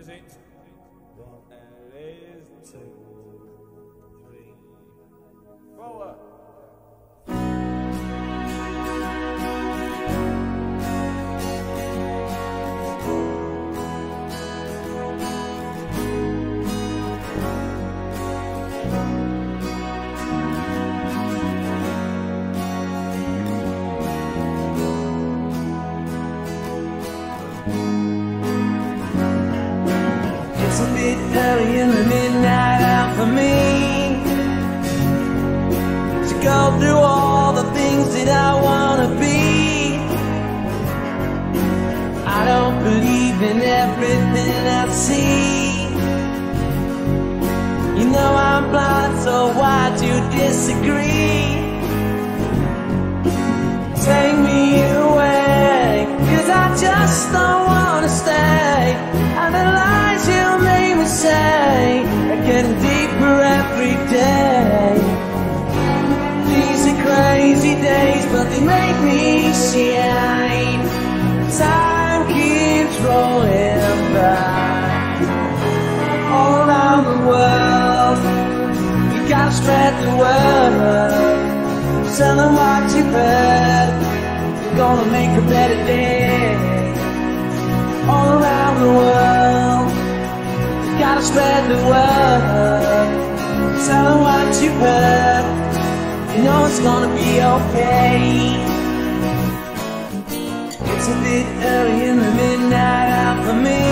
is it? 1. And it is 2, 3, 4. It's a bit early in the midnight hour for me to go through all the things that I wanna be. I don't believe in everything I see. You know I'm blind, so why do you disagree? Take me away, 'cause I just don't wanna stay. I've been lying. Say, I'm getting deeper every day. These are crazy days, but they make me shine. Time keeps rolling by. All around the world, you gotta spread the word. Tell them what you've heard. You're gonna make a better day. All around the world, gotta spread the word. Tell them what you heard. You know it's gonna be okay. It's a bit early in the midnight hour for me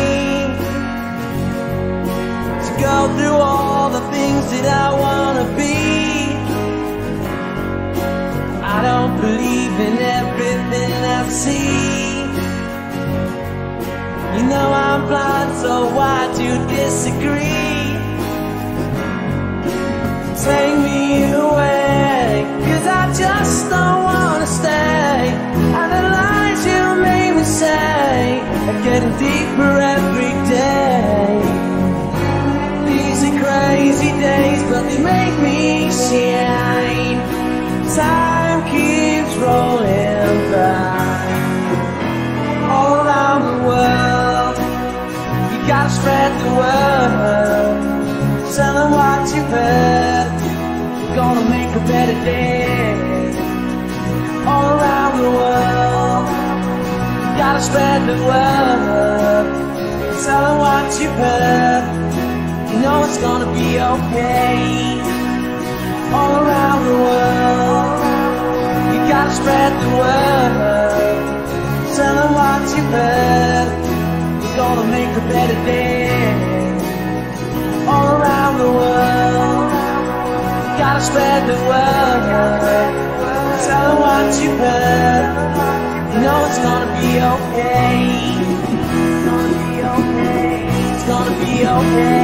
to go through all the things that I wanna be. I don't believe in everything I see. You know I'm blind, so why do you disagree? Take me away, 'cause I just don't wanna stay. And the lies you made me say are getting deeper every day. These are crazy days, but they make me shine. Time keeps rolling by. All around the world, gotta spread the word. Tell them what you've heard. You're gonna make a better day. All around the world, gotta spread the word. Tell them what you've heard. You know it's gonna be okay. All around the world, you gotta spread the word. Tell them what you've heard. Gonna make a better day. All around the world, gotta spread the word. Tell them what you've heard. You know it's gonna be okay. It's gonna be okay. It's gonna be okay.